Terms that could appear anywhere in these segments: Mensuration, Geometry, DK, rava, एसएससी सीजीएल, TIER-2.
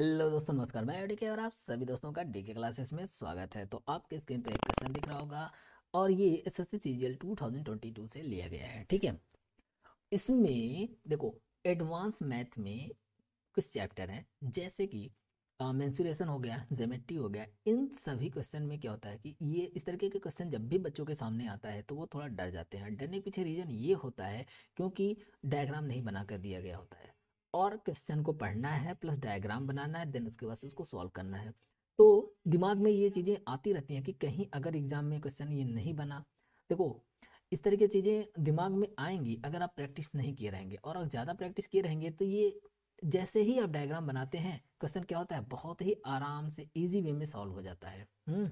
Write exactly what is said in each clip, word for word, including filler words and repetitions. Hello दोस्तों, नमस्कार। मैं डीके और आप सभी दोस्तों का डीके क्लासेस में स्वागत है। तो आपके स्क्रीन पे एक क्वेश्चन दिख रहा होगा और ये एसएससी सीजीएल दो हज़ार बाईस से लिया गया है। ठीक है, इसमें देखो एडवांस मैथ में कुछ चैप्टर हैं जैसे कि मेंसुरेशन हो गया, ज्योमेट्री हो गया। इन सभी क्वेश्चन में क्या होता है कि ये इस तरीके के क्वेश्चन जब भी बच्चों के सामने आता है तो वो थोड़ा डर जाते हैं। डरने के पीछे रीज़न ये होता है क्योंकि डायग्राम नहीं बना कर दिया गया होता है और क्वेश्चन को पढ़ना है प्लस डायग्राम बनाना है, देन उसके बाद से उसको सॉल्व करना है। तो दिमाग में ये चीज़ें आती रहती हैं कि कहीं अगर एग्जाम में क्वेश्चन ये नहीं बना। देखो इस तरीके की चीज़ें दिमाग में आएंगी अगर आप प्रैक्टिस नहीं किए रहेंगे, और अगर ज़्यादा प्रैक्टिस किए रहेंगे तो ये जैसे ही आप डायग्राम बनाते हैं क्वेश्चन क्या होता है बहुत ही आराम से इजी वे में सॉल्व हो जाता है। हम्म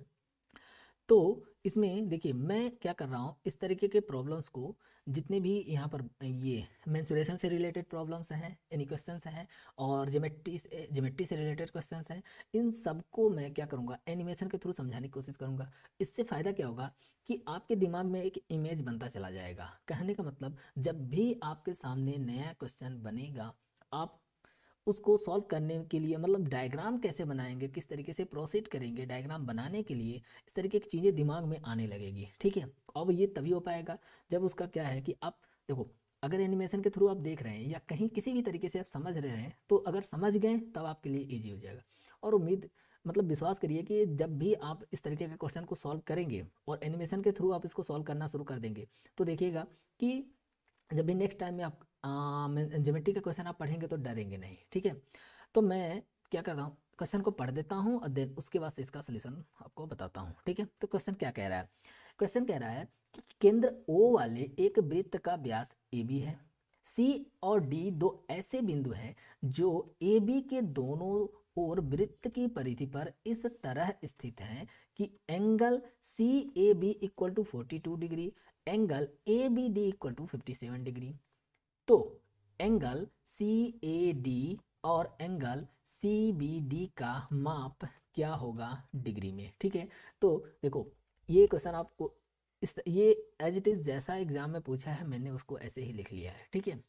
तो इसमें देखिए मैं क्या कर रहा हूँ, इस तरीके के प्रॉब्लम्स को जितने भी यहाँ पर ये मेंसुरेशन से रिलेटेड प्रॉब्लम्स हैं यानी क्वेश्चंस हैं और ज्योमेट्री से ज्योमेट्री से रिलेटेड क्वेश्चंस हैं, इन सबको मैं क्या करूँगा एनिमेशन के थ्रू समझाने की कोशिश करूँगा। इससे फ़ायदा क्या होगा कि आपके दिमाग में एक इमेज बनता चला जाएगा। कहने का मतलब जब भी आपके सामने नया क्वेश्चन बनेगा आप उसको सॉल्व करने के लिए मतलब डायग्राम कैसे बनाएंगे, किस तरीके से प्रोसीड करेंगे डायग्राम बनाने के लिए, इस तरीके की चीज़ें दिमाग में आने लगेगी। ठीक है, अब ये तभी हो पाएगा जब उसका क्या है कि आप देखो अगर एनिमेशन के थ्रू आप देख रहे हैं या कहीं किसी भी तरीके से आप समझ रहे हैं तो अगर समझ गए तब आपके लिए ईजी हो जाएगा। और उम्मीद मतलब विश्वास करिए कि जब भी आप इस तरीके के क्वेश्चन को सॉल्व करेंगे और एनिमेशन के थ्रू आप इसको सॉल्व करना शुरू कर देंगे तो देखिएगा कि जब भी नेक्स्ट टाइम में आप ज्योमेट्री का क्वेश्चन आप पढ़ेंगे तो डरेंगे नहीं। ठीक है, तो मैं क्या कर रहा हूँ क्वेश्चन को पढ़ देता हूँ और देन उसके बाद से इसका सोल्यूशन आपको बताता हूँ। ठीक है, तो क्वेश्चन क्या कह रहा है, क्वेश्चन कह रहा है कि केंद्र ओ वाले एक वृत्त का व्यास ए बी है। सी और डी दो ऐसे बिंदु हैं जो ए बी के दोनों ओर वृत्त की परिधि पर इस तरह स्थित हैं कि angle C A B equal to forty two degree, angle A B D equal to fifty seven degree. तो एंगल सी ए डी और एंगल सी बी डी का माप क्या होगा डिग्री में। ठीक है, तो देखो ये क्वेश्चन आपको इस ये एज इट इज़ जैसा एग्जाम में पूछा है मैंने उसको ऐसे ही लिख लिया है। ठीक है,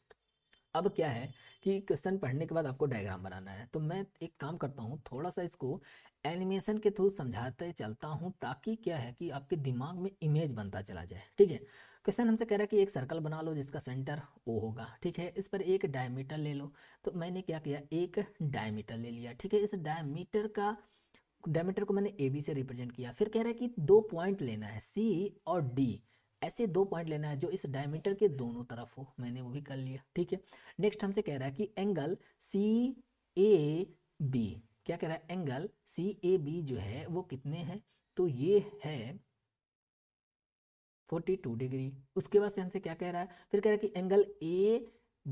अब क्या है कि क्वेश्चन पढ़ने के बाद आपको डायग्राम बनाना है, तो मैं एक काम करता हूँ थोड़ा सा इसको एनिमेशन के थ्रू समझाते चलता हूँ ताकि क्या है कि आपके दिमाग में इमेज बनता चला जाए। ठीक है, क्वेश्चन हमसे कह रहा है कि एक सर्कल बना लो जिसका सेंटर ओ होगा। ठीक है, इस पर एक डायमीटर ले लो, तो मैंने क्या किया एक डायमीटर ले लिया। ठीक है, इस डायमीटर का डायमीटर को मैंने ए बी से रिप्रेजेंट किया। फिर कह रहा है कि दो पॉइंट लेना है सी और डी, ऐसे दो पॉइंट लेना है जो इस डायमीटर के दोनों तरफ हो, मैंने वो भी कर लिया। ठीक है, नेक्स्ट हमसे कह रहा है कि एंगल सी ए बी, क्या कह रहा है एंगल सी ए बी जो है वो कितने हैं, तो ये है फोर्टी टू डिग्री। उसके बाद से हमसे क्या कह रहा है, फिर कह रहा है कि एंगल ए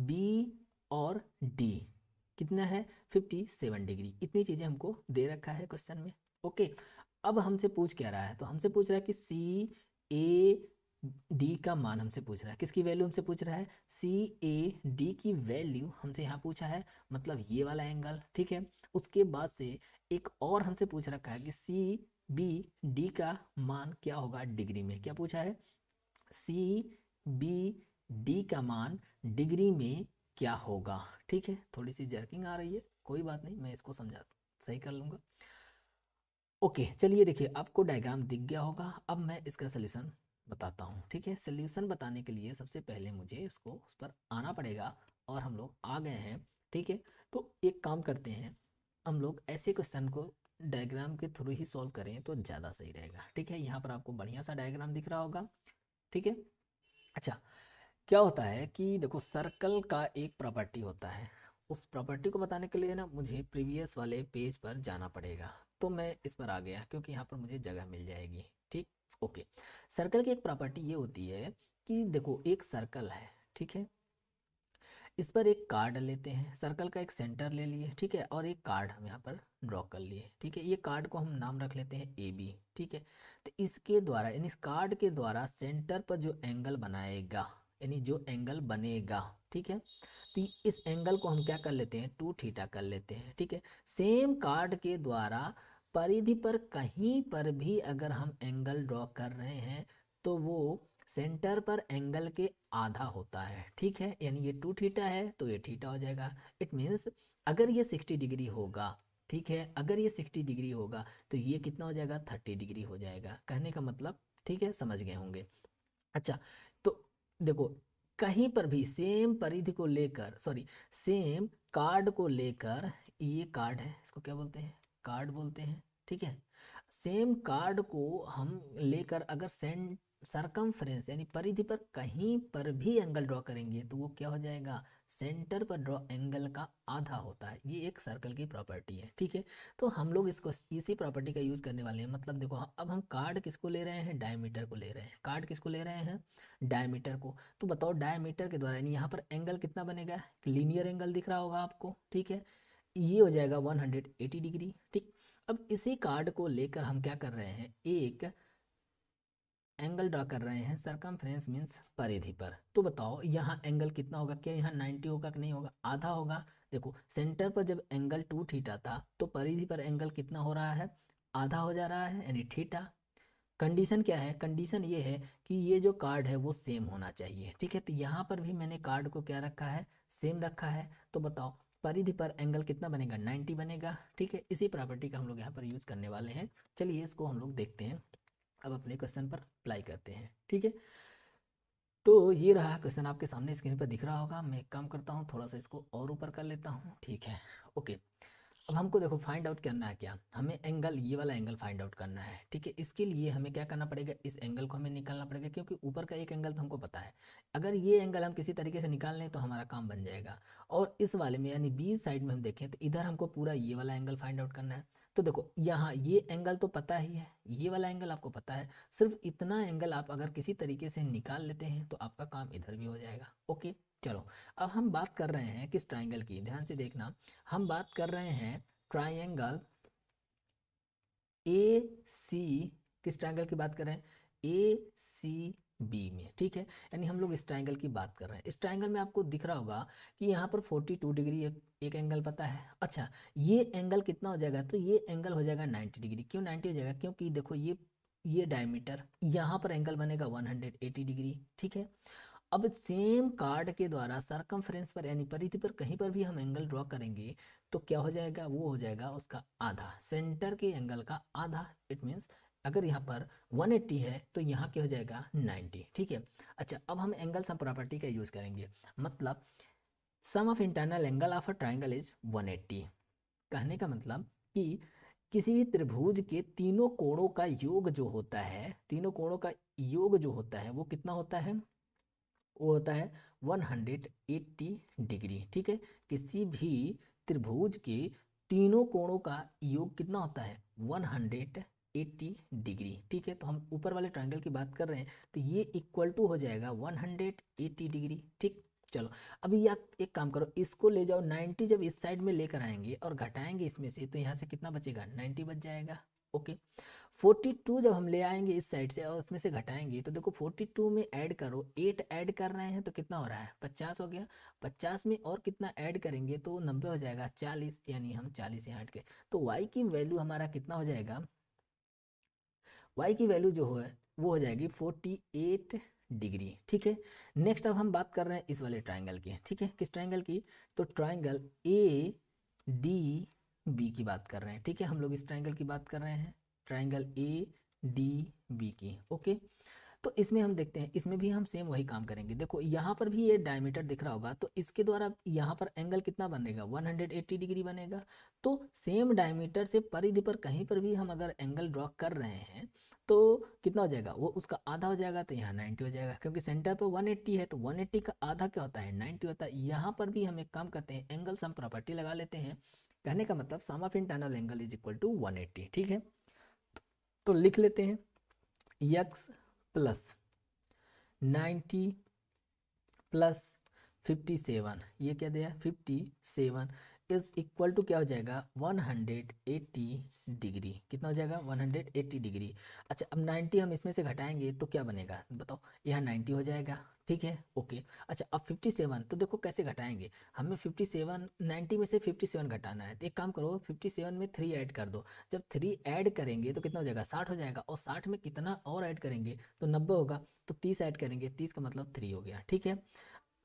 बी और डी कितना है फिफ्टी सेवन डिग्री। इतनी चीज़ें हमको दे रखा है क्वेश्चन में। ओके, अब हमसे पूछ क्या रहा है, तो हमसे पूछ रहा है कि सी ए डी का मान हमसे पूछ रहा है, किसकी वैल्यू हमसे पूछ रहा है सी ए डी की वैल्यू हमसे यहाँ पूछा है मतलब ये वाला एंगल। ठीक है, उसके बाद से एक और हमसे पूछ रखा है कि सी बी डी का मान क्या होगा डिग्री में, क्या पूछा है सी बी डी का मान डिग्री में क्या होगा। ठीक है, थोड़ी सी जर्किंग आ रही है, कोई बात नहीं, मैं इसको समझा सही कर लूँगा। ओके चलिए, देखिए आपको डायग्राम दिख गया होगा, अब मैं इसका सल्यूशन बताता हूँ। ठीक है, सल्यूशन बताने के लिए सबसे पहले मुझे इसको उस पर आना पड़ेगा और हम लोग आ गए हैं। ठीक है, तो एक काम करते हैं हम लोग ऐसे क्वेश्चन को डायग्राम के थ्रू ही सॉल्व करें तो ज़्यादा सही रहेगा। ठीक है, यहाँ पर आपको बढ़िया सा डायग्राम दिख रहा होगा। ठीक है, अच्छा क्या होता है कि देखो सर्कल का एक प्रॉपर्टी होता है, उस प्रॉपर्टी को बताने के लिए ना मुझे प्रीवियस वाले पेज पर जाना पड़ेगा, तो मैं इस पर आ गया क्योंकि यहाँ पर मुझे जगह मिल जाएगी। ठीक, ओके सर्कल की एक प्रॉपर्टी ये होती है कि देखो एक सर्कल है। ठीक है, इस पर एक कार्ड लेते हैं, सर्कल का एक सेंटर ले लिए। ठीक है, और एक कार्ड हम यहाँ पर ड्रॉ कर लिए। ठीक है, ये कार्ड को हम नाम रख लेते हैं ए बी। ठीक है, तो इसके द्वारा यानी इस कार्ड के द्वारा सेंटर पर जो एंगल बनाएगा यानी जो एंगल बनेगा। ठीक है, तो इस एंगल को हम क्या कर लेते हैं टू थीटा कर लेते हैं। ठीक है, सेम कार्ड के द्वारा परिधि पर कहीं पर भी अगर हम एंगल ड्रॉ कर रहे हैं तो वो सेंटर पर एंगल के आधा होता है। ठीक है, यानी ये टू थीटा है तो ये थीटा हो जाएगा। इट मीन्स अगर ये सिक्सटी डिग्री होगा ठीक है। अगर ये साठ डिग्री होगा तो ये कितना हो जाएगा, तीस डिग्री हो जाएगा। कहने का मतलब ठीक है, समझ गए होंगे। अच्छा तो देखो कहीं पर भी सेम परिधि को लेकर, सॉरी सेम कार्ड को लेकर, ये कार्ड है, इसको क्या बोलते हैं, कार्ड बोलते हैं ठीक है। सेम कार्ड को हम लेकर अगर सेंट सरकमफ्रेंस यानी परिधि पर कहीं पर भी एंगल ड्रॉ करेंगे तो वो क्या हो जाएगा, सेंटर पर ड्रॉ एंगल का आधा होता है। ये एक सर्कल की प्रॉपर्टी है ठीक है। तो हम लोग इसको इसी प्रॉपर्टी का यूज़ करने वाले हैं। मतलब देखो अब हम कार्ड किसको ले रहे हैं, डायमीटर को ले रहे हैं। कार्ड किसको ले रहे हैं, डायमीटर को। तो बताओ डायमीटर के द्वारा यानी यहाँ पर एंगल कितना बनेगा, लीनियर एंगल दिख रहा होगा आपको ठीक है। ये हो जाएगा एक सौ अस्सी डिग्री ठीक। अब इसी कार्ड को लेकर हम क्या कर रहे हैं, एक एंगल ड्रा कर रहे हैं सरकमफ्रेंस मीन्स परिधि पर। तो बताओ यहाँ एंगल कितना होगा, क्या यहाँ नब्बे होगा कि नहीं होगा, आधा होगा। देखो सेंटर पर जब एंगल टू थीटा था तो परिधि पर एंगल कितना हो रहा है, आधा हो जा रहा है यानी थीटा। कंडीशन क्या है, कंडीशन ये है कि ये जो कार्ड है वो सेम होना चाहिए ठीक है। तो यहाँ पर भी मैंने कार्ड को क्या रखा है, सेम रखा है। तो बताओ परिधि पर एंगल कितना बनेगा, नब्बे बनेगा ठीक है। इसी प्रॉपर्टी का हम लोग यहाँ पर यूज़ करने वाले हैं। चलिए इसको हम लोग देखते हैं, अब अपने क्वेश्चन पर अप्लाई करते हैं ठीक है। तो ये रहा क्वेश्चन आपके सामने स्क्रीन पर दिख रहा होगा। मैं एक काम करता हूँ, थोड़ा सा इसको और ऊपर कर लेता हूँ ठीक है। ओके अब हमको देखो फाइंड आउट करना है क्या, हमें एंगल, ये वाला एंगल फाइंड आउट करना है ठीक है। इसके लिए हमें क्या करना पड़ेगा, इस एंगल को हमें निकालना पड़ेगा, क्योंकि ऊपर का एक एंगल तो हमको पता है। अगर ये एंगल हम किसी तरीके से निकाल लें तो हमारा काम बन जाएगा। और इस वाले में यानी बी साइड में हम देखें तो इधर हमको पूरा ये वाला एंगल फाइंड आउट करना है। तो देखो यहाँ ये एंगल तो पता ही है, ये वाला एंगल आपको पता है, सिर्फ इतना एंगल आप अगर किसी तरीके से निकाल लेते हैं तो आपका काम इधर भी हो जाएगा। ओके चलो अब हम बात कर रहे हैं किस ट्राइंगल की, ध्यान से देखना। हम बात कर रहे हैं ट्राइंगल ए सी, किस ट्राइंगल की बात कर रहे हैं, ए सी बी में ठीक है। यानी हम लोग इस ट्राइंगल की बात कर रहे हैं। इस ट्राइंगल में आपको दिख रहा होगा कि यहाँ पर बयालीस डिग्री एक, एक एंगल पता है। अच्छा ये एंगल कितना हो जाएगा, तो ये एंगल हो जाएगा नब्बे डिग्री। क्यों नब्बे हो जाएगा, क्योंकि देखो ये ये डायमीटर, यहाँ पर एंगल बनेगा एक सौ अस्सी डिग्री ठीक है। अब सेम कार्ड के द्वारा सरकमफ्रेंस पर यानी परिधि पर कहीं पर भी हम एंगल ड्रॉ करेंगे तो क्या हो जाएगा, वो हो जाएगा उसका आधा, सेंटर के एंगल का आधा। इट मीन्स अगर यहाँ पर एक सौ अस्सी है तो यहाँ क्या हो जाएगा, नब्बे ठीक है। अच्छा अब हम एंगल सम प्रॉपर्टी का यूज़ करेंगे। मतलब sum of internal angle of a triangle is एक सौ अस्सी। कहने का मतलब कि किसी भी त्रिभुज के तीनों कोणों का योग जो होता है, तीनों कोणों का योग जो होता है वो कितना होता है, वो होता है एक सौ अस्सी डिग्री ठीक है। किसी भी त्रिभुज के तीनों कोणों का योग कितना होता है, एक सौ अस्सी डिग्री ठीक है। तो हम ऊपर वाले ट्रायंगल की बात कर रहे हैं तो ये इक्वल टू हो जाएगा एक सौ अस्सी डिग्री ठीक। चलो अभी या एक काम करो, इसको ले जाओ नब्बे, जब इस साइड में लेकर आएंगे और घटाएंगे इसमें से तो यहाँ से कितना बचेगा, नब्बे बच जाएगा। ओके बयालीस जब हम ले आएंगे इस साइड से और उसमें से घटाएंगे तो देखो बयालीस में ऐड करो, आठ ऐड कर रहे हैं तो कितना हो रहा है, पचास हो गया। पचास में और कितना ऐड करेंगे तो नब्बे हो जाएगा, चालीस, यानी हम चालीस यहाँ हट गए। तो y की वैल्यू हमारा कितना हो जाएगा, y की वैल्यू जो है वो हो जाएगी अड़तालीस डिग्री ठीक है। नेक्स्ट अब हम बात कर रहे हैं इस वाले ट्राइंगल की ठीक है। किस ट्राइंगल की, तो ट्राइंगल ए डी बी की बात कर रहे हैं ठीक है। हम लोग इस ट्राइंगल की बात कर रहे हैं, ट्राइंगल ए डी बी की। ओके तो इसमें हम देखते हैं, इसमें भी हम सेम वही काम करेंगे। देखो यहाँ पर भी ये डायमीटर दिख रहा होगा तो इसके द्वारा यहाँ पर एंगल कितना बनेगा, एक सौ अस्सी डिग्री बनेगा। तो सेम डायमीटर से परिधि पर कहीं पर भी हम अगर एंगल ड्रॉ कर रहे हैं तो कितना हो जाएगा, वो उसका आधा हो जाएगा। तो यहाँ नब्बे हो जाएगा, क्योंकि सेंटर पर एक सौ अस्सी है तो एक सौ अस्सी का आधा क्या होता है, नब्बे होता है। यहाँ पर भी हम एक काम करते हैं, एंगल सम प्रॉपर्टी लगा लेते हैं। कहने का मतलब sum of internal angle is equal to एक सौ अस्सी ठीक है। तो लिख लेते हैं x प्लस नब्बे प्लस सत्तावन, ये क्या दिया सत्तावन इज इक्वल टू क्या हो जाएगा, एक सौ अस्सी डिग्री। कितना हो जाएगा, एक सौ अस्सी डिग्री। अच्छा अब नब्बे हम इसमें से घटाएंगे तो क्या बनेगा, बताओ यहाँ नब्बे हो जाएगा ठीक है। ओके अच्छा अब सत्तावन तो देखो कैसे घटाएंगे, हमें सत्तावन नब्बे में से सत्तावन घटाना है। तो एक काम करो, सत्तावन में तीन ऐड कर दो, जब तीन ऐड करेंगे तो कितना हो जाएगा, साठ हो जाएगा। और साठ में कितना और ऐड करेंगे तो नब्बे होगा। तो तीस ऐड करेंगे, तीस का मतलब तीन हो गया ठीक है।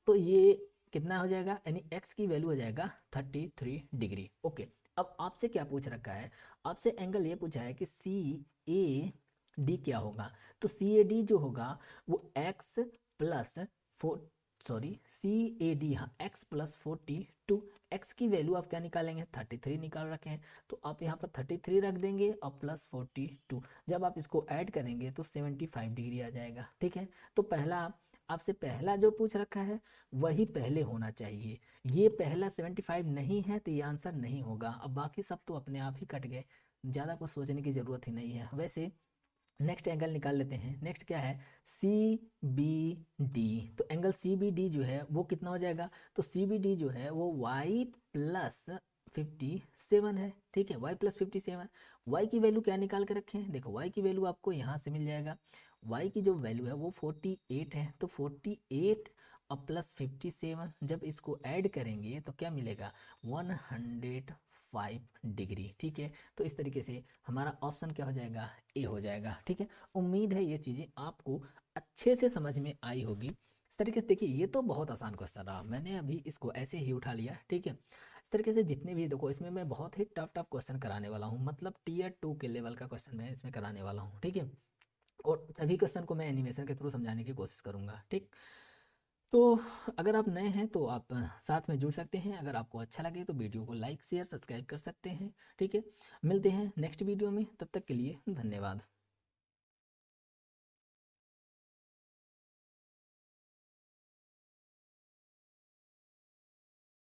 तो ये कितना हो जाएगा, यानी x की वैल्यू हो जाएगा तैंतीस डिग्री। ओके अब आप आपसे क्या पूछ रखा है, आपसे एंगल ये पूछा है कि सी ए डी क्या होगा, तो सी ए डी जो होगा वो X plus four sorry C A D हाँ X plus forty two, X की वैल्यू आप क्या निकालेंगे, थर्टी थ्री निकाल रखे हैं, तो आप यहाँ पर थर्टी थ्री रख देंगे और प्लस फोर्टी टू जब आप इसको ऐड करेंगे तो सेवेंटी फाइव डिग्री आ जाएगा। ठीक है, तो पहला आपसे पहला जो पूछ रखा है वही पहले होना चाहिए, ये पहला सेवेंटी फाइव नहीं है तो ये आंसर नहीं होगा। अब बाकी सब तो अपने आप ही कट गए, ज़्यादा कुछ सोचने की ज़रूरत ही नहीं है। वैसे नेक्स्ट एंगल निकाल लेते हैं। नेक्स्ट क्या है, सी बी डी, तो एंगल सी बी डी जो है वो कितना हो जाएगा, तो सी बी डी जो है वो वाई प्लस फिफ्टी सेवन है। ठीक है, Y plus fifty seven, Y की वैल्यू क्या निकाल के रखें, देखो वाई की वैल्यू आपको यहाँ से मिल जाएगा, y की जो वैल्यू है वो फोर्टी एट है, तो फोर्टी एट और प्लस फिफ्टी सेवन जब इसको ऐड करेंगे तो क्या मिलेगा, वन हंड्रेड फाइव डिग्री। ठीक है, तो इस तरीके से हमारा ऑप्शन क्या हो जाएगा, ए हो जाएगा। ठीक है, उम्मीद है ये चीज़ें आपको अच्छे से समझ में आई होगी। इस तरीके से देखिए, ये तो बहुत आसान क्वेश्चन रहा, मैंने अभी इसको ऐसे ही उठा लिया। ठीक है, इस तरीके से जितने भी, देखो इसमें मैं बहुत ही टफ टफ क्वेश्चन कराने वाला हूँ, मतलब टीयर टू के लेवल का क्वेश्चन मैं इसमें कराने वाला हूँ। ठीक है, और सभी क्वेश्चन को मैं एनिमेशन के थ्रू समझाने की कोशिश करूंगा। ठीक, तो अगर आप नए हैं तो आप साथ में जुड़ सकते हैं, अगर आपको अच्छा लगे तो वीडियो को लाइक शेयर सब्सक्राइब कर सकते हैं। ठीक है, मिलते हैं नेक्स्ट वीडियो में, तब तक के लिए धन्यवाद।